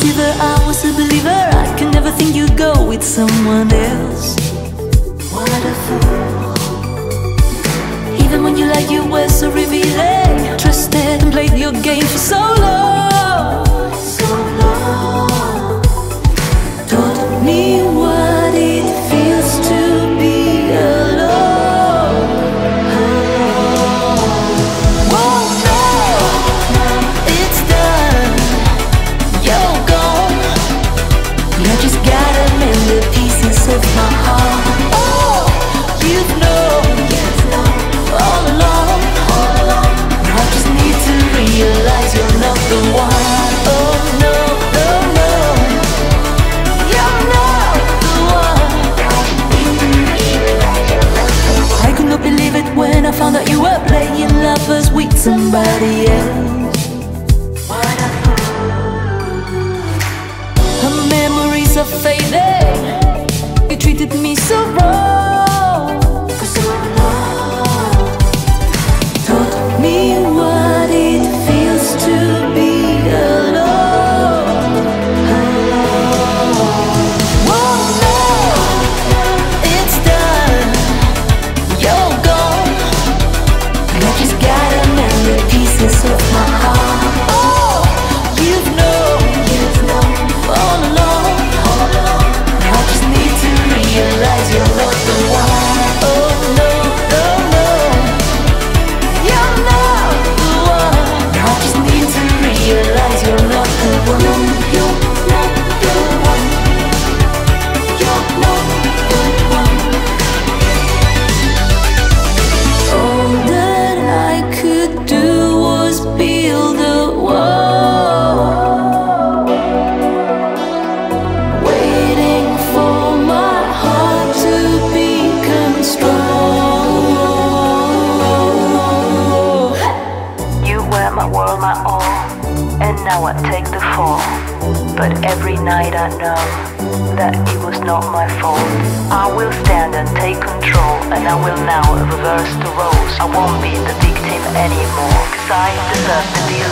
deceiver, I was a believer. I can never think you go with someone else. What a fool. Even when you lied, you were so revealing. Trusted and played your game for so long, so long. Taught me what it feels to be alone, alone. Oh no, now it's done. You're gone. You just gotta mend the pieces of my heart. Oh, you've known all along. Now I just need to realize you're not the one. Oh no. When I found out you were playing lovers with somebody else. What a fool. Her memories are fading. You treated me so wrong, for so long. Taught me what it feels to be alone, alone. Oh no, now it's done. You're gone. Pieces of my heart. Oh, you've known all along. Now I just need to realize you're not the one. Oh no, no, no, you're not the one. Now I just need to realize you're not the one. No, you're not the one. You're not the one. All that I could do, build a wall, waiting for my heart to become strong. You were my world, my all, and now I take the fall. But every night I know that it was not my fault. I will stand and take control, and I will now reverse the roles. I won't be the victim anymore, 'cause I deserve to be